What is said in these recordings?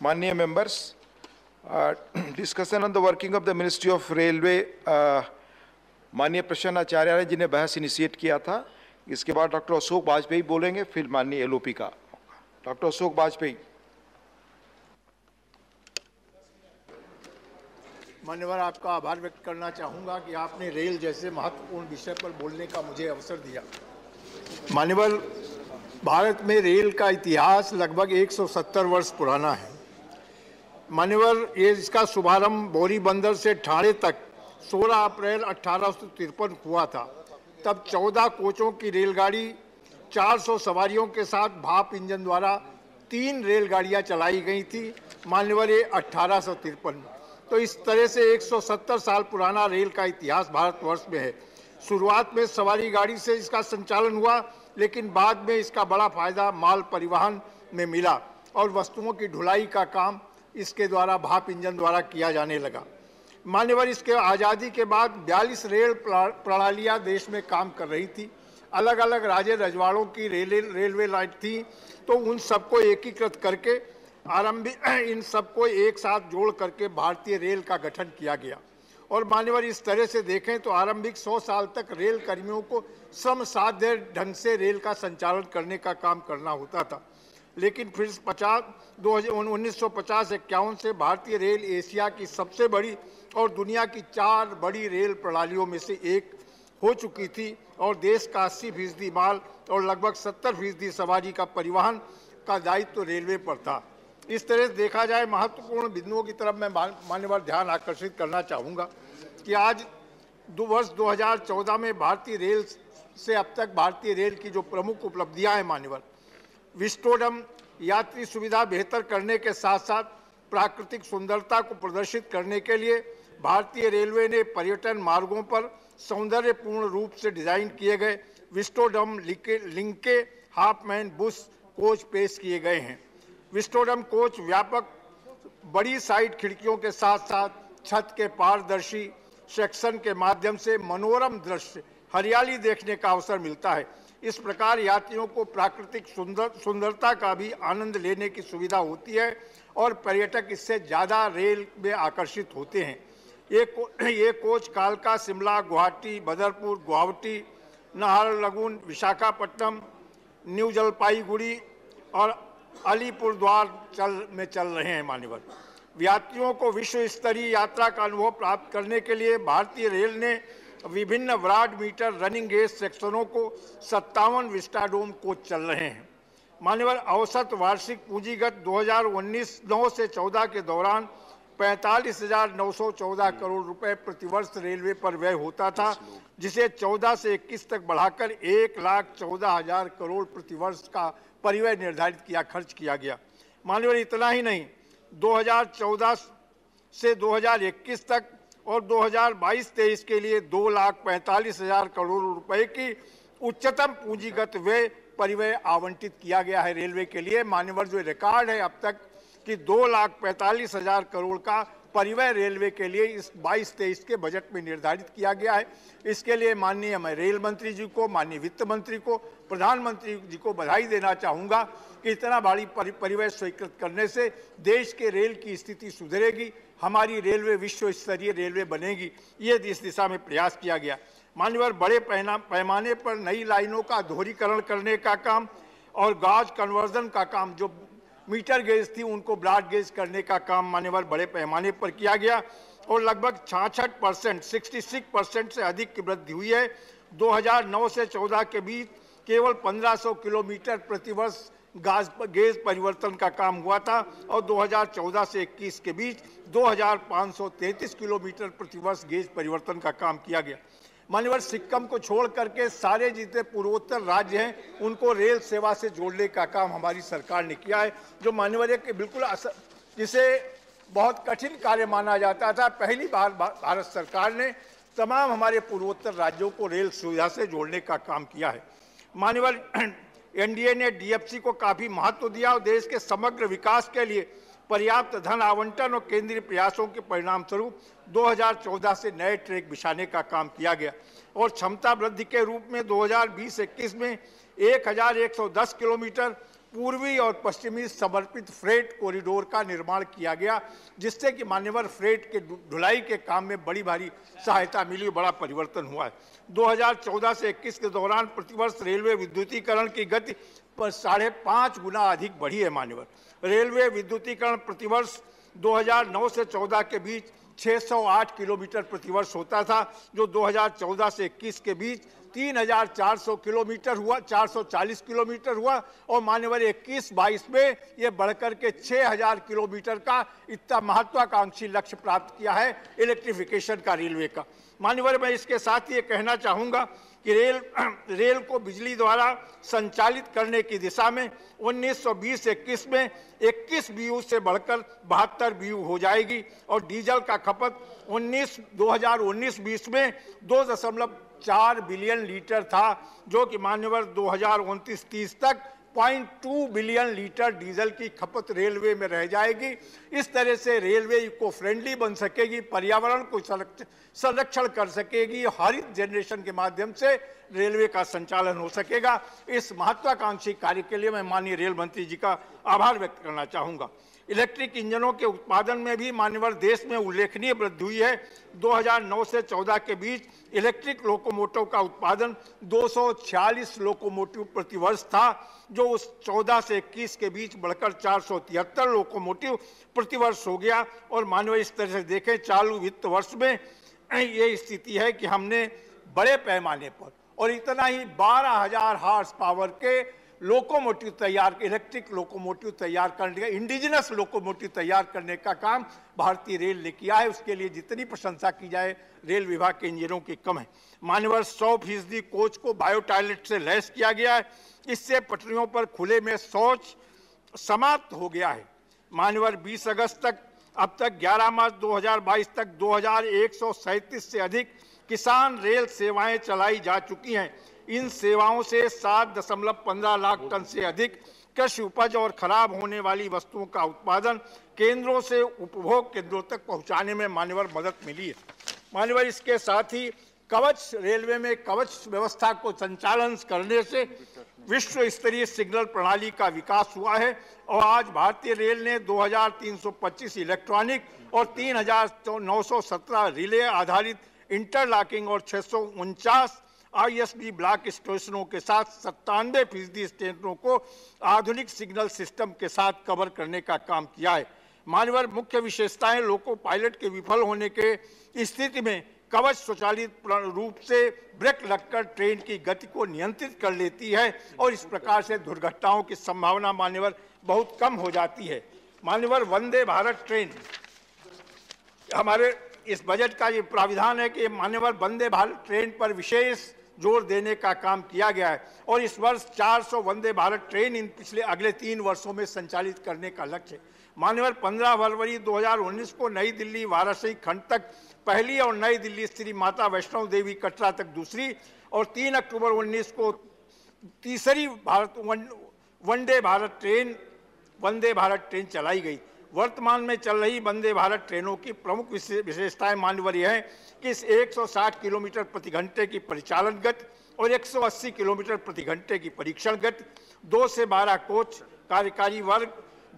Manniya members, discussion on the working of the Ministry of Railway. माननीय प्रशांत आचार्य ने जिन्हें बहस इनिशिएट किया था, इसके बाद डॉक्टर अशोक वाजपेयी बोलेंगे, फिर माननीय एलओपी का डॉक्टर अशोक वाजपेयी। मान्यवर, आपका आभार व्यक्त करना चाहूँगा कि आपने रेल जैसे महत्वपूर्ण विषय पर बोलने का मुझे अवसर दिया। मान्यवर, भारत में रेल का इतिहास लगभग 170 वर्ष पुराना है। मान्यवर, ये इसका शुभारंभ बोरीबंदर से ठाणे तक 16 अप्रैल 1853 हुआ था। तब 14 कोचों की रेलगाड़ी 400 सवारियों के साथ भाप इंजन द्वारा 3 रेलगाड़ियाँ चलाई गई थी। मान्यवर, ये 1853 में, तो इस तरह से 170 साल पुराना रेल का इतिहास भारतवर्ष में है। शुरुआत में सवारी गाड़ी से इसका संचालन हुआ, लेकिन बाद में इसका बड़ा फायदा माल परिवहन में मिला और वस्तुओं की ढुलाई का काम इसके द्वारा भाप इंजन द्वारा किया जाने लगा। मान्यवर, इसके आज़ादी के बाद 42 रेल प्रणालियाँ देश में काम कर रही थी। अलग अलग राज्य रजवाड़ों की रेलवे लाइन थी, तो उन सबको एकीकृत करके आरंभिक इन सबको एक साथ जोड़ करके भारतीय रेल का गठन किया गया। और मान्यवर, इस तरह से देखें तो आरंभिक 100 साल तक रेल कर्मियों को श्रम साध्य ढंग से रेल का संचालन करने का काम करना होता था। लेकिन फिर 1950-51 से भारतीय रेल एशिया की सबसे बड़ी और दुनिया की 4 बड़ी रेल प्रणालियों में से एक हो चुकी थी और देश का 80% माल और लगभग 70% सवारी का परिवहन का दायित्व रेलवे पर था। इस तरह से देखा जाए, महत्वपूर्ण बिंदुओं की तरफ मैं मान्यवर ध्यान आकर्षित करना चाहूँगा कि आज वर्ष 2014 में भारतीय रेल से अब तक भारतीय रेल की जो प्रमुख उपलब्धियाँ हैं मान्यवर, विस्टोडम यात्री सुविधा बेहतर करने के साथ साथ प्राकृतिक सुंदरता को प्रदर्शित करने के लिए भारतीय रेलवे ने पर्यटन मार्गों पर सौंदर्यपूर्ण रूप से डिजाइन किए गए Vistadome Linke Hofmann Busch coach पेश किए गए हैं। विस्टोडम कोच व्यापक बड़ी साइड खिड़कियों के साथ साथ छत के पारदर्शी सेक्शन के माध्यम से मनोरम दृश्य हरियाली देखने का अवसर मिलता है। इस प्रकार यात्रियों को प्राकृतिक सुंदरता का भी आनंद लेने की सुविधा होती है और पर्यटक इससे ज़्यादा रेल में आकर्षित होते हैं। ये कोच कालका शिमला गुवाहाटी बदरपुर गुवाहाटी नाहरलगुन विशाखापट्टनम न्यू जलपाईगुड़ी और अलीपुर द्वार में चल रहे हैं। मान्यवर, यात्रियों को विश्व स्तरीय यात्रा का अनुभव प्राप्त करने के लिए भारतीय रेल ने विभिन्न ब्रॉड मीटर रनिंग गेज सेक्शनों को 57 विस्टाडोम कोच चल रहे हैं। मान्यवर, औसत वार्षिक पूंजीगत 2019-9 से 14 के दौरान 45,914 करोड़ रुपए प्रतिवर्ष रेलवे पर व्यय होता था, जिसे 14 से 21 तक बढ़ाकर 1,14,000 करोड़ प्रतिवर्ष का परिव्यय निर्धारित किया खर्च किया गया। मान्यवर, इतना ही नहीं, 2014 से 2021 तक और 2022-23 के लिए 2,45,000 करोड़ रुपए की उच्चतम पूंजीगत व्यय परिव्यय आवंटित किया गया है रेलवे के लिए। मान्यवर, जो रिकॉर्ड है अब तक कि 2,45,000 करोड़ का परिव्यय रेलवे के लिए इस 22-23 के बजट में निर्धारित किया गया है। इसके लिए माननीय मैं रेल मंत्री जी को, माननीय वित्त मंत्री को, प्रधानमंत्री जी को बधाई देना चाहूँगा कि इतना बड़ी परिव्यय स्वीकृत करने से देश के रेल की स्थिति सुधरेगी, हमारी रेलवे विश्व स्तरीय रेलवे बनेगी। ये इस दिशा में प्रयास किया गया। मान्यवर, बड़े पैमाने पर नई लाइनों का दोहरीकरण करने का काम और गाज कन्वर्जन का काम, जो मीटर गेज थी उनको ब्रॉड गेज करने का काम मान्यवर बड़े पैमाने पर किया गया और लगभग 66% से अधिक की वृद्धि हुई है। 2009 से 14 के बीच केवल 1500 किलोमीटर प्रतिवर्ष गेज परिवर्तन का काम हुआ था और 2014 से 21 के बीच 2533 किलोमीटर प्रतिवर्ष गेज परिवर्तन का काम किया गया। मान्यवर, सिक्किम को छोड़ करके सारे जितने पूर्वोत्तर राज्य हैं उनको रेल सेवा से जोड़ने का काम हमारी सरकार ने किया है, जो मान्यवर एक बिल्कुल जिसे बहुत कठिन कार्य माना जाता था, पहली बार भारत सरकार ने तमाम हमारे पूर्वोत्तर राज्यों को रेल सुविधा से जोड़ने का काम किया है। मान्यवर, एनडीए ने डीएफसी को काफ़ी महत्व दिया और देश के समग्र विकास के लिए पर्याप्त धन आवंटन और केंद्रीय प्रयासों के परिणाम स्वरूप 2014 से नए ट्रैक बिछाने का काम किया गया और क्षमता वृद्धि के रूप में 2020-21 में 1,110 किलोमीटर पूर्वी और पश्चिमी समर्पित फ्रेट कॉरिडोर का निर्माण किया गया, जिससे कि मान्यवर फ्रेट के ढुलाई के काम में बड़ी भारी सहायता मिली, बड़ा परिवर्तन हुआ है। 2014 से 21 के दौरान प्रतिवर्ष रेलवे विद्युतीकरण की गति पर 5.5 गुना अधिक बढ़ी है। मान्यवर रेलवे विद्युतीकरण प्रतिवर्ष 2009 से 14 के बीच 608 किलोमीटर प्रतिवर्ष होता था, जो 2014 से 21 के बीच 3,400 किलोमीटर हुआ, 440 किलोमीटर हुआ और मान्यवर 21-22 में ये बढ़कर के 6,000 किलोमीटर का इतना महत्वाकांक्षी लक्ष्य प्राप्त किया है इलेक्ट्रिफिकेशन का रेलवे का। मान्यवर मैं इसके साथ ये कहना चाहूँगा कि रेल को बिजली द्वारा संचालित करने की दिशा में 1920-21 में 21 BU से बढ़कर 72 BU हो जाएगी और डीजल का खपत 2019-20 में 2.4 बिलियन लीटर था, जो कि मान्यवर 2029-30 तक 0.2 बिलियन लीटर डीजल की खपत रेलवे में रह जाएगी। इस तरह से रेलवे इको फ्रेंडली बन सकेगी, पर्यावरण को संरक्षण कर सकेगी, हरित जनरेशन के माध्यम से रेलवे का संचालन हो सकेगा। इस महत्वाकांक्षी कार्य के लिए मैं माननीय रेल मंत्री जी का आभार व्यक्त करना चाहूँगा। इलेक्ट्रिक इंजनों के उत्पादन में भी मान्यवर देश में उल्लेखनीय वृद्धि हुई है। 2009 से 14 के बीच इलेक्ट्रिक लोकोमोटिव का उत्पादन 246 लोकोमोटिव प्रतिवर्ष था, जो उस 14 से 21 के बीच बढ़कर 473 लोकोमोटिव प्रतिवर्ष हो गया। और मानव इस तरह से देखें, चालू वित्त वर्ष में ये स्थिति है कि हमने बड़े पैमाने पर और इतना ही 12,000 हॉर्स पावर के लोकोमोटिव तैयार, इलेक्ट्रिक लोकोमोटिव तैयार करने का, इंडिजिनस लोकोमोटिव तैयार करने का काम भारतीय रेल ने किया है। उसके लिए जितनी प्रशंसा की जाए रेल विभाग के इंजनों की कम है। मान्यवर 100% कोच को बायोटाइलेट से लैस किया गया है, इससे पटरियों पर खुले में शौच समाप्त हो गया है। मान्यवर 20 अगस्त तक अब तक 11 मार्च 2022 तक 2137 से अधिक किसान रेल सेवाएं चलाई जा चुकी हैं। इन सेवाओं से 7.15 लाख टन से अधिक कृषि उपज और खराब होने वाली वस्तुओं का उत्पादन केंद्रों से उपभोग केंद्रों तक पहुंचाने में मान्यवर मदद मिली है। मान्यवर इसके साथ ही कवच, रेलवे में कवच व्यवस्था को संचालन करने से विश्व स्तरीय सिग्नल प्रणाली का विकास हुआ है और आज भारतीय रेल ने 2325 इलेक्ट्रॉनिक और 3917 रिले आधारित इंटरलॉकिंग और 649 ISB ब्लॉक स्टेशनों के साथ 97% स्टेशनों को आधुनिक सिग्नल सिस्टम के साथ कवर करने का काम किया है। मान्यवर मुख्य विशेषताएं लोको पायलट के विफल होने के स्थिति में कवच स्वचालित रूप से ब्रेक लगकर ट्रेन की गति को नियंत्रित कर लेती है और इस प्रकार से दुर्घटनाओं की संभावना मान्यवर बहुत कम हो जाती है। मान्यवर वंदे भारत ट्रेन, हमारे इस बजट का ये प्राविधान है कि मान्यवर वंदे भारत ट्रेन पर विशेष जोर देने का काम किया गया है और इस वर्ष 400 वंदे भारत ट्रेन इन पिछले अगले 3 वर्षों में संचालित करने का लक्ष्य है। मान्यवर 15 फरवरी 2019 को नई दिल्ली वाराणसी खंड तक पहली और नई दिल्ली श्री माता वैष्णो देवी कटरा तक दूसरी और 3 अक्टूबर 2019 को तीसरी वंदे भारत ट्रेन चलाई गई। वर्तमान में चल रही वंदे भारत ट्रेनों की प्रमुख विशेषताएं मान्यवर यह है कि इस 160 किलोमीटर प्रति घंटे की परिचालन गति और 180 किलोमीटर प्रति घंटे की परीक्षण गति, 2 से 12 कोच, कार्यकारी वर्ग,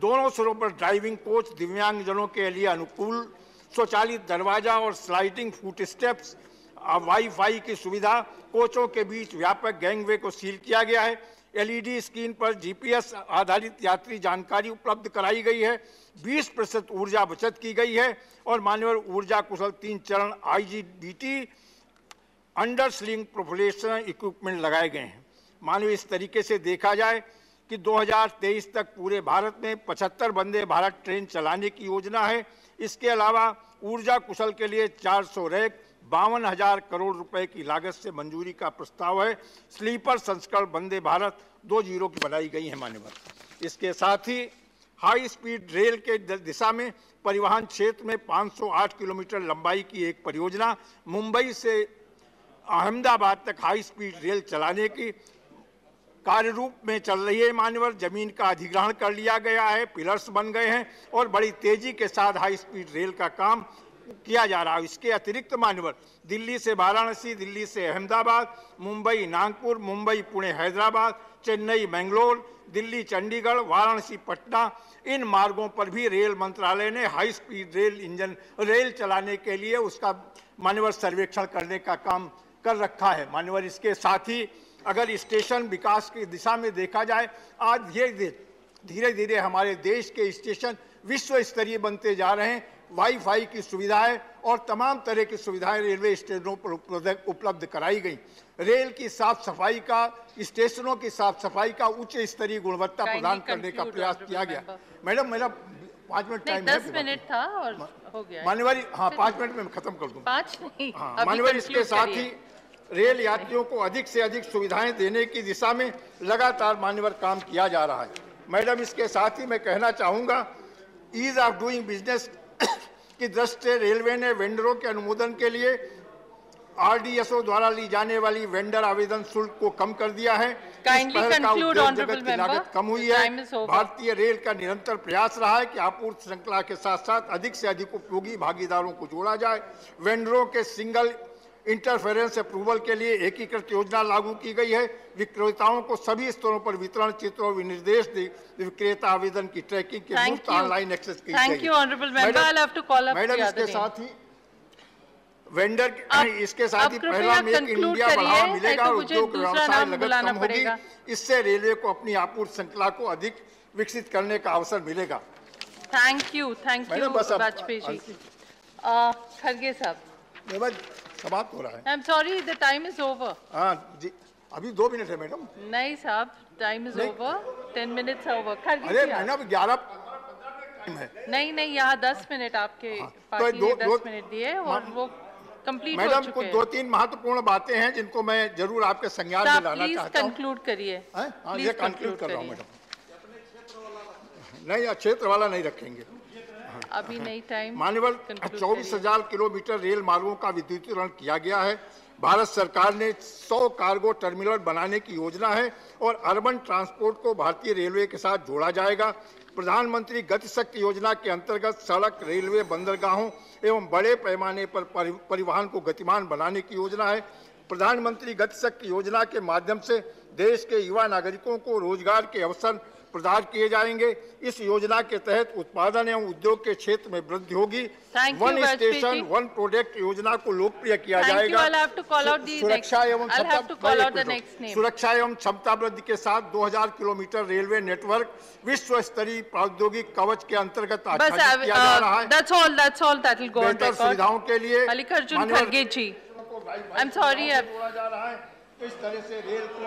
दोनों सिरों पर ड्राइविंग कोच, दिव्यांगजनों के लिए अनुकूल स्वचालित दरवाजा और स्लाइडिंग फुट स्टेप्स, वाईफाई की सुविधा, कोचों के बीच व्यापक गैंगवे को सील किया गया है, LED स्क्रीन पर GPS आधारित यात्री जानकारी उपलब्ध कराई गई है, 20% ऊर्जा बचत की गई है और मान्यवर ऊर्जा कुशल 3 चरण IGBT अंडरस्लिंग प्रोपल्शन इक्विपमेंट लगाए गए हैं। मानव इस तरीके से देखा जाए कि 2023 तक पूरे भारत में 75 वंदे भारत ट्रेन चलाने की योजना है। इसके अलावा ऊर्जा कुशल के लिए 400 रैक 52,000 करोड़ रुपए की लागत से मंजूरी का प्रस्ताव है। स्लीपर संस्करण वंदे भारत 2.0 की बनाई गई है। मान्यवर इसके साथ ही हाई स्पीड रेल के दिशा में परिवहन क्षेत्र में 508 किलोमीटर लंबाई की एक परियोजना मुंबई से अहमदाबाद तक हाई स्पीड रेल चलाने की कार्यरूप में चल रही है। मान्यवर जमीन का अधिग्रहण कर लिया गया है, पिलर्स बन गए हैं और बड़ी तेजी के साथ हाई स्पीड रेल का काम किया जा रहा है। इसके अतिरिक्त मान्यवर दिल्ली से वाराणसी, दिल्ली से अहमदाबाद, मुंबई नागपुर, मुंबई पुणे हैदराबाद, चेन्नई बेंगलोर, दिल्ली चंडीगढ़, वाराणसी पटना, इन मार्गों पर भी रेल मंत्रालय ने high speed rail engine rail चलाने के लिए उसका मान्यवर सर्वेक्षण करने का काम कर रखा है। मान्यवर इसके साथ ही अगर स्टेशन विकास की दिशा में देखा जाए, आज धीरे धीरे हमारे देश के स्टेशन विश्व स्तरीय बनते जा रहे हैं। वाईफाई की सुविधाएं और तमाम तरह की सुविधाएं रेलवे स्टेशनों पर उपलब्ध कराई गई। रेल की साफ सफाई का, स्टेशनों की साफ सफाई का उच्च स्तरीय गुणवत्ता प्रदान करने का प्रयास किया गया। मैडम मेरा 5 मिनट टाइम है, 10 मिनट था और हो गया माननीय। हाँ 5 मिनट में खत्म कर दूँ। हाँ माननीय, इसके साथ ही रेल यात्रियों को अधिक से अधिक सुविधाएं देने की दिशा में लगातार मान्यवर काम किया जा रहा है। मैडम इसके साथ ही मैं कहना चाहूँगा, ईज ऑफ डूइंग बिजनेस की दृष्टि से रेलवे ने वेंडरों के अनुमोदन के लिए आरडीएसओ द्वारा ली जाने वाली वेंडर आवेदन शुल्क को कम कर दिया है। लागत कम हुई है। भारतीय रेल का निरंतर प्रयास रहा है कि आपूर्ति श्रृंखला के साथ साथ अधिक से अधिक उपयोगी भागीदारों को जोड़ा जाए। वेंडरों के सिंगल इंटरफेरेंस अप्रूवल के लिए एकीकृत योजना लागू की गई है। विक्रेताओं को सभी स्तरों पर वितरण चित्र और विनिर्देश विक्रेता आवेदन की ट्रैकिंग के मुफ्त ऑनलाइन एक्सेस की जाएगी। मैडम इसके साथ ही वेंडर इसके साथ ही पहला मेक इन इंडिया बढ़ावा मिलेगा और उद्योग व्यवसाय लागत कम होगी। इससे रेलवे को अपनी आपूर्ति श्रृंखला को अधिक विकसित करने का अवसर मिलेगा। Thank you Vajpayee ji. खड़गे साहब समाप्त हो रहा है। I'm sorry, the time is over. हाँ जी, अभी 2 मिनट है मैडम। नहीं साहब, time is over, 10 minutes over. अरे मैडम 11 नहीं, यहाँ 10 मिनट आपके पास 10 मिनट दिए और वो कंप्लीट हो चुके हैं। मैडम कुछ 2-3 महत्वपूर्ण बातें हैं जिनको मैं जरूर आपके संज्ञान में लाना चाहता हूँ। कंक्लूड करिए। ये कंक्लूड कर रहा हूँ मैडम। नहीं, क्षेत्र वाला नहीं रखेंगे अभी, नहीं टाइम। मान्यवर 24,000 किलोमीटर रेल मार्गों का विद्युतीकरण किया गया है। भारत सरकार ने 100 कार्गो टर्मिनल बनाने की योजना है और अर्बन ट्रांसपोर्ट को भारतीय रेलवे के साथ जोड़ा जाएगा। प्रधानमंत्री गति शक्ति योजना के अंतर्गत सड़क, रेलवे, बंदरगाहों एवं बड़े पैमाने पर परिवहन को गतिमान बनाने की योजना है। प्रधानमंत्री गति शक्ति योजना के माध्यम से देश के युवा नागरिकों को रोजगार के अवसर प्रदान किए जाएंगे। इस योजना के तहत उत्पादन एवं उद्योग के क्षेत्र में वृद्धि होगी। वन स्टेशन वन प्रोडेक्ट योजना को लोकप्रिय किया जाएगा। सुरक्षा एवं क्षमता वृद्धि के साथ 2000 किलोमीटर रेलवे नेटवर्क विश्व स्तरीय प्रौद्योगिक कवच के अंतर्गत आचार्य किया जा रहा है। बेहतर सुविधाओं के लिए इस तरह से रेल